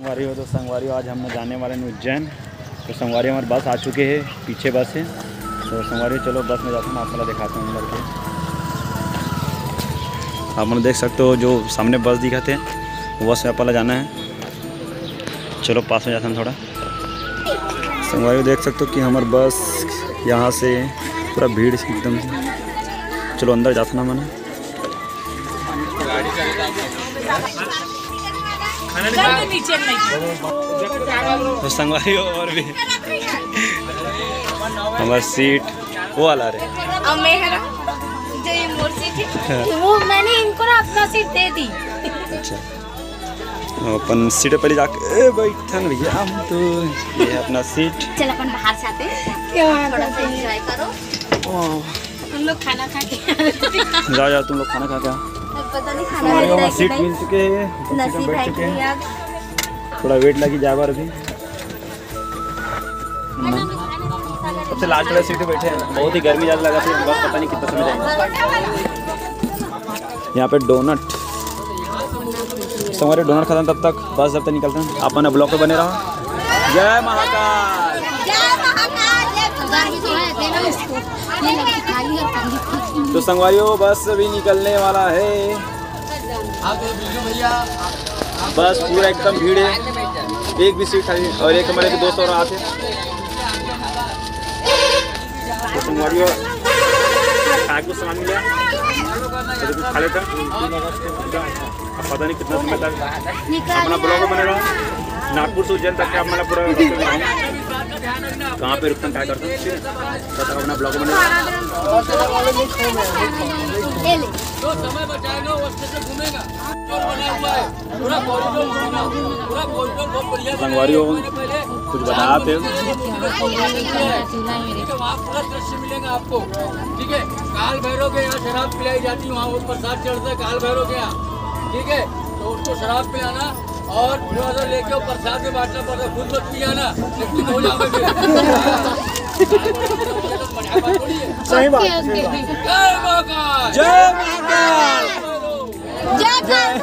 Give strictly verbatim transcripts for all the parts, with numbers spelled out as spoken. सोमवारी हो तो सोमवारी आज हम जाने वाले हैं उज्जैन। तो सोमवारी हमारे बस आ चुके हैं, पीछे बस है। तो सोमवारी चलो बस में जाता हूँ, आपको दिखाता हूँ अंदर के। आप देख सकते हो जो सामने बस दिखाते हैं, बस में आपको जाना है। चलो पास में जाता हूँ थोड़ा। सोमवारी देख सकते हो कि हमारे बस यहाँ से पूरा भीड़ एकदम। चलो अंदर जाता ना मैंने। तो संगवारी और भी हमारी सीट वो वाला रहे। अब मैं हरा जो ये मोर सीट है वो मैंने इनको ना अपना सीट दे दी। अच्छा अपन सीट पहले जाके ए भाई थन भैया हम तो ये अपना सीट। चल अपन बाहर जाते हैं, थोड़ा सा एंजॉय करो। तुम लोग खाना खा के जाओ जाओ तुम लोग खाना खा के। पता नहीं खाना मिल रहा है कि नहीं। नसीब है कि यार थोड़ा वेट लगी जा बार भी। सबसे लास्ट वाला सीट पे बैठे हैं, बहुत ही गर्मी ज़्यादा लगा थी। बस पता नहीं कितना समय जाएगा। यहाँ पे डोनट हमारे डोनट खत्म, तब तक बस जब तक निकलते हैं। आप अपने ब्लॉग पे बने रहो। जय महाकाल। तो संगवारियों बस भी निकलने वाला है। बस पूरा एकदम भीड़ है, एक भी सीट खाली और एक हमारे दोस्त और आते हैं। तो संगवारियों खा कुछ सामान मिला खा लेता। पता नहीं कितना समय तक अपना ब्लॉग बना रहा। नागपुर से उज्जैन तक का हमारा पूरा कहाँ पे रुकता क्या करता हूँ अपना ब्लॉग बना। संगवारी हो कुछ बताते मिलेगा आपको, ठीक है। काल भैरव के यहाँ शराब पिलाई जाती है, वहाँ वो प्रसाद चढ़ता है काल भैरव के यहाँ, ठीक है। तो उसको शराब पिलाना और लेके प्रसाद में बांटना पड़ता है। खुद मत पियाना लेकिन हो जाओगे। सही बात है। जय महाकाल। जय महाकाल। जय काल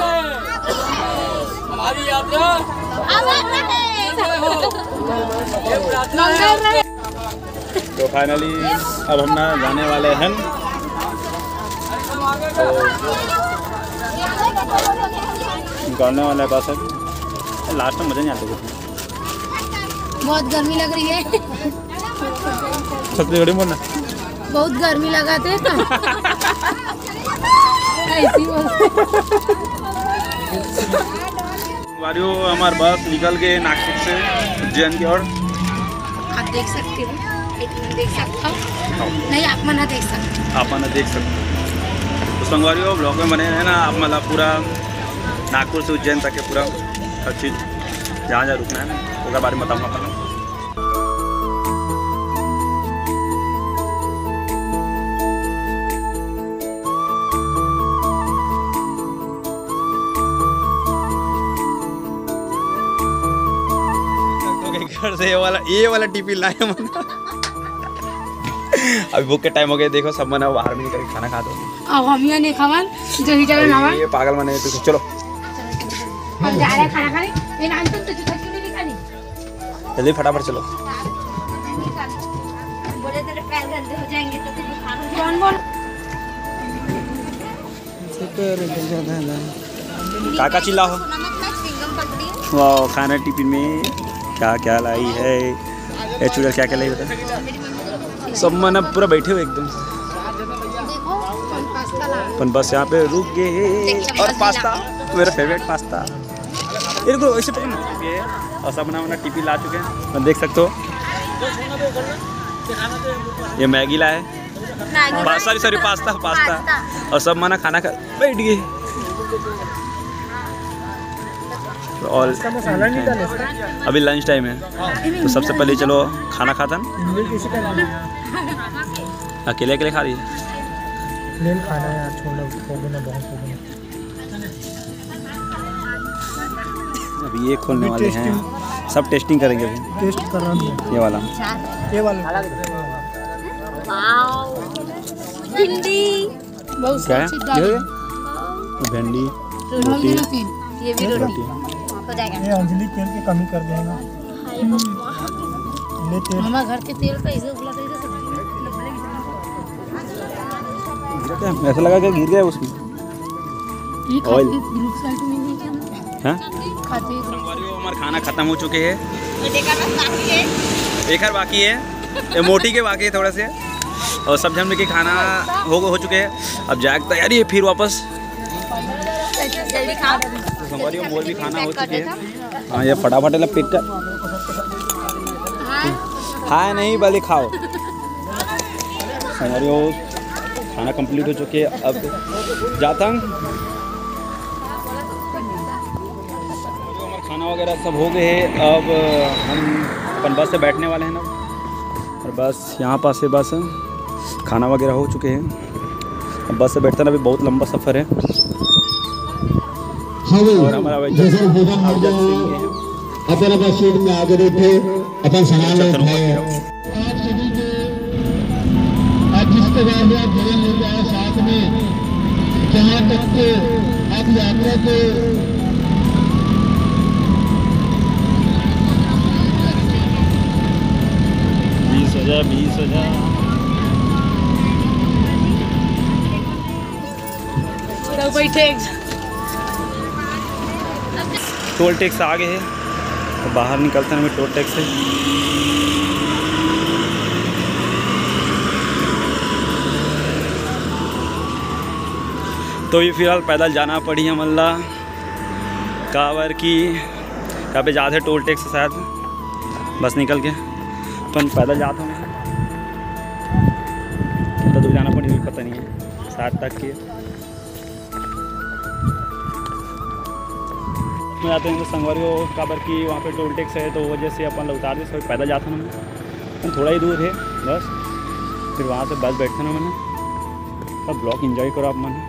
भैरव। हमारी यात्रा अमर रहे। ये प्रार्थना है। तो फाइनली अब हम ना जाने वाले हैं। निकालने वाला है बस अब। लास्ट में मजा नहीं आता कुछ, बहुत गर्मी लग रही है। छतरी बोलना बहुत गर्मी लगाते हैं। ऐसी वारियो हमारे बस निकल गए नागपुर से उज्जैन की ओर। आप देख सकते हो, एक मिनट देख सकता हूँ नहीं आप मना देख सकते आप मना देख सकते हो। तो संगवारियों ब्लॉग में बने हैं ना आप। मतलब पूरा नागपुर से उज्जैन तक के पूरा हर चीज़ जहाँ जहाँ रुकना है उसका बारे में बताऊँगा अपन। घर से ये वाला ये वाला टीपी लाए मना। अभी भूख के टाइम हो गया, देखो सब मना बाहर में निकल खाना खा दो। अब हम यहाँ नहीं खावन जो ही चलो ना ये पागल मने तो चलो हम जा रहे खाना खाने। ये नाम तो तुझे तक क्यों नहीं खानी, जल्दी फटाफट चलो। बोले तेरे पैर गंदे हो जाएंगे तो तुझे खाना कौन बोल सुपर ज्यादा ना काका चिल्ला हो। वाओ खाना टिफिन में क्या क्या लाई है ये चूड़ा, क्या क्या लाई बता। सब मना पूरा बैठे हुए एकदम। अपन बस यहाँ पे रुक गए और पास्ता मेरा फेवरेट पास्ता इनको ऐसे पे और सब ना टिफिन ला चुके हैं। देख सकते हो ये मैगी ला है, सॉरी सॉरी पास्ता पास्ता और सब मना खाना खा बैठ गए। और अभी लंच टाइम है तो सबसे पहले चलो खाना खाता ना। अकेले अकेले खा रही है खाना यार छोड़ो ना बहुत। अभी ये खोलने वाले हैं, सब टेस्टिंग करेंगे। अभी टेस्ट कराएंगे ये वाला ये वाला भिंडी बहुत अच्छी डाली भिंडी रोटी ये भी रोटी हो जाएगा। ये अंजलि तेल की कमी कर देगा। हमारे घर के तेल का इसे उबला कर ऐसा लगा क्या गिर गया उसमें ऑयल। हाँ हमारा खाना खत्म हो चुके हैं, एक हर बाकी है, मोटी के बाकी है थोड़ा से, और सब जन लेके खाना हो हो चुके हैं। अब जाग तैयारी है फिर वापस। हमारी मोर भी खाना हो चुके हैं। हाँ ये फटाफट वाला पेट का हाँ नहीं भले खाओ। हमारी वो खाना कंप्लीट हो चुके हैं। अब जाता हूँ, हमारा खाना वगैरह सब हो गए हैं। अब हम बस से बैठने वाले हैं ना, और बस यहाँ पास से बस खाना वगैरह हो चुके हैं। अब बस से बैठते ना, अभी बहुत लंबा सफ़र है। और हमारा साथ में जहाँ तक के अब यात्रा के बीस हजार बीस हजार टोल टैक्स आ गए हैं, तो बाहर निकलते हैं। हमें टोल टैक्स है। तो ये फिलहाल पैदल जाना पड़ी है मल्ला कावर की, यहाँ पे जाते टोल टैक्स के साथ बस निकल के अपन पैदल जाता हूँ। कितना दूर जाना पड़ी पता नहीं है, सात तक की में आते हैं। तो संगवारियों काबर की वहाँ पे टोल टैक्स है, तो वजह से अपन लोग उतार देते हैं। पैदल जाते हैं ना, थोड़ा ही दूर है बस। फिर वहाँ से बस बैठते ना मैंने, तब ब्लॉक एंजॉय करो आप मैंने।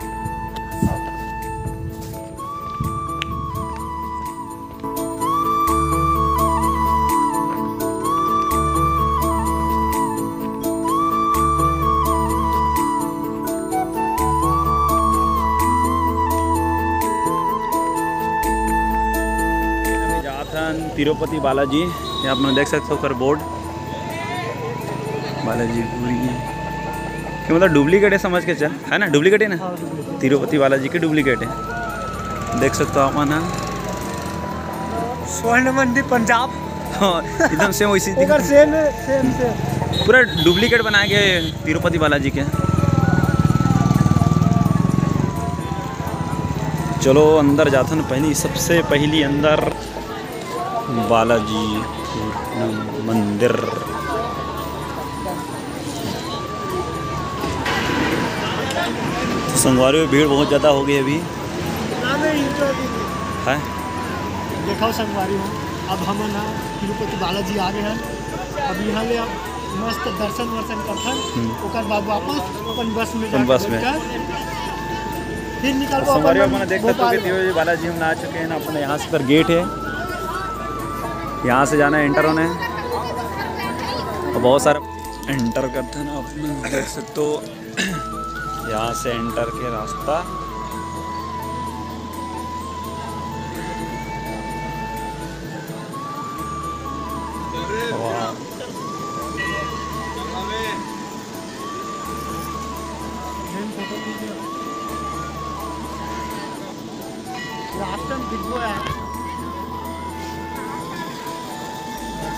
तिरुपति बालाजी, ये आप देख सकते हो कर बोर्ड बालाजी पूरी के मतलब डुप्लीकेट है समझ के, चाह है ना डुप्लीकेट है ना, तिरुपति बालाजी के डुप्लीकेट है। देख सकते हो आप ना, स्वर्ण मंदिर पंजाब एकदम सेम वैसी सेम सेम सेम पूरा डुप्लीकेट बनाया गया तिरुपति बालाजी के। चलो अंदर जाते ना, पहली सबसे पहली अंदर बालाजी मंदिर। संगवारी में भीड़ बहुत ज़्यादा हो गई अभी है। देखो संगवारी हो, अब हम ना तिरुपति बालाजी आ गए हैं। अब यहाँ ले मस्त दर्शन वर्शन करते बाद वापस अपन बस में बस में फिर निकल। संगवारी अपना देख सकते हो बालाजी हम आ चुके हैं ना। अपने यहाँ से गेट है, यहाँ से जाना है एंटर होने, और बहुत सारा एंटर करते हैं ना अपने देख सकते। तो यहाँ से एंटर के रास्ता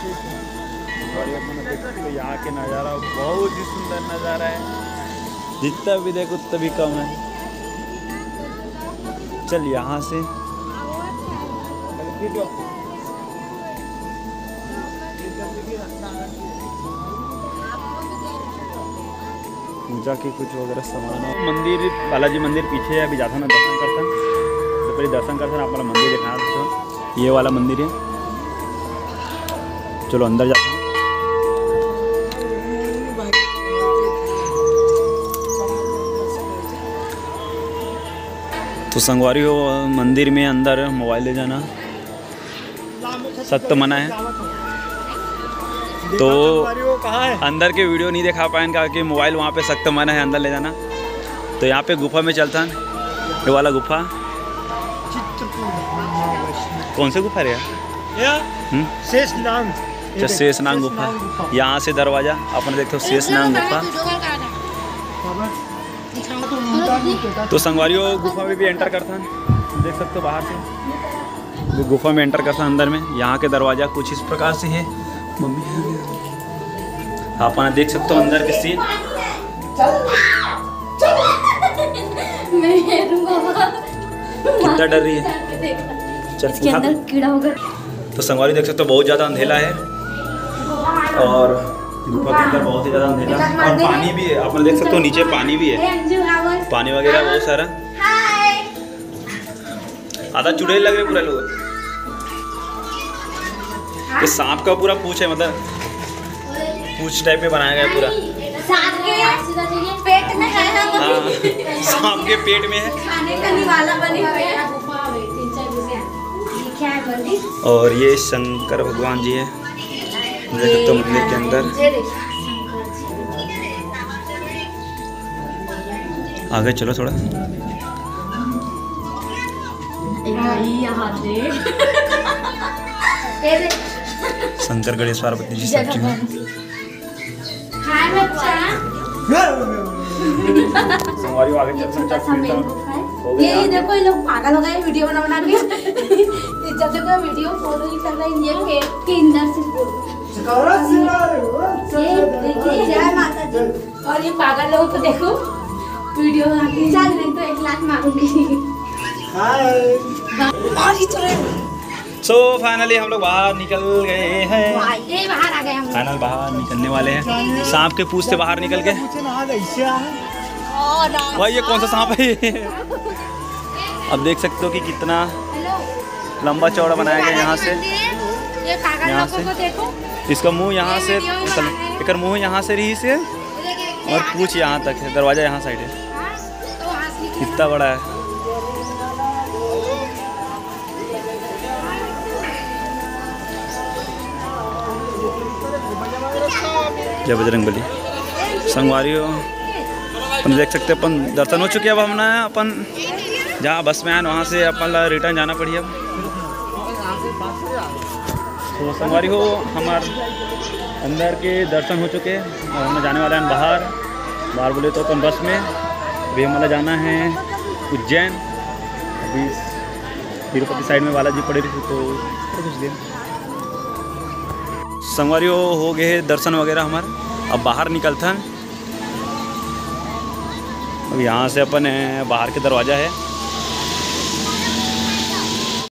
रास्ता तो यहाँ के नज़ारा बहुत ही सुंदर नज़ारा है, जितना भी देखो उतना भी कम है। चल यहाँ से पूजा के कुछ वगैरह सामान है। मंदिर बालाजी मंदिर पीछे है, अभी जाता ना दर्शन करता। तो पहले दर्शन करता ना, आप वाला मंदिर देखना था, ये वाला मंदिर है। चलो अंदर जाते हैं। तो संगवारी हो मंदिर में अंदर मोबाइल ले जाना सख्त मना है, तो अंदर के वीडियो नहीं दिखा पाए कहा कि मोबाइल वहाँ पे सख्त मना है, अंदर ले जाना। तो यहाँ पे गुफा में चलता है, ये वाला गुफा कौन से गुफा रहे? शेषनाग। अच्छा शेषनाग गुफा, यहाँ से दरवाजा अपन देखते हो शेषनाग गुफा। तो संगवारियों गुफा में भी एंटर करता है, देख सकते हो बाहर से वो गुफा में एंटर करता है अंदर में। यहाँ के दरवाजा कुछ इस प्रकार से है मम्मी, आप देख सकते हो अंदर के सीन। कितना डर रही है, चल इसके अंदर कीड़ा होगा। तो संगवारी देख सकते हो बहुत ज़्यादा अंधेला है और गुफा के अंदर बहुत ही ज़्यादा अंधेला है और पानी भी है, आप देख सकते हो नीचे पानी भी है, पानी वगैरह बहुत सारा। आधा चुड़ैल लग रहे पूरा लोग, ये सांप का पूरा पूछ है, मतलब पूछ टाइप में बनाया गया पूरा। सांप के पेट में है, हाँ सांप के पेट में है, खाने का निवाला बनी हुई है गुफा में, तीन चार गुफा दिखा है बंदी। और ये शंकर भगवान जी है देखो तो मंदिर के अंदर। आगे चलो थोड़ा, शंकर गणेश पार्वती जी सब चीज। संगवारियों आगे ये देखो ये लोग पागल हो गए वीडियो बना बना के, जब देखो वीडियो फोटो ही कर रहे हैं ये पेट के अंदर से। ये देखिए जय माता जी, और ये पागल लोग को देखो वीडियो बना के चल रहे, तो एक लाख मारूंगी। सो फाइनली हम लोग बाहर निकल गए हैं, बाहर आ गए हम, फाइनल बाहर निकलने वाले हैं सांप के पूछ से बाहर निकल के। भाई ये कौन सा सांप है? अब देख सकते हो कि कितना लंबा चौड़ा बनाया गया यहाँ से, यहाँ से इसका मुंह, यहाँ से एक मुंह यहाँ से रही से और पूछ यहाँ तक है, दरवाजा यहाँ साइड है, कितना बड़ा है। जय बजरंग बली। संगवारियों अपन देख सकते हैं अपन दर्शन हो चुके हैं, अब हमने अपन जहाँ बस में आए वहाँ से अपन रिटर्न जाना पड़ी अब। तो संगवारी हो हमारे अंदर के दर्शन हो चुके हैं और हमने जाने वाले हैं बाहर, बाहर बोले तो अपन बस में। अभी हमारा जाना है उज्जैन, अभी तिरुपति साइड में बालाजी पड़े रही थी तो कुछ दिन। संगवारियों हो गए दर्शन वगैरह हमारे, अब बाहर निकलते हैं। अब यहाँ से अपन बाहर के दरवाजा है,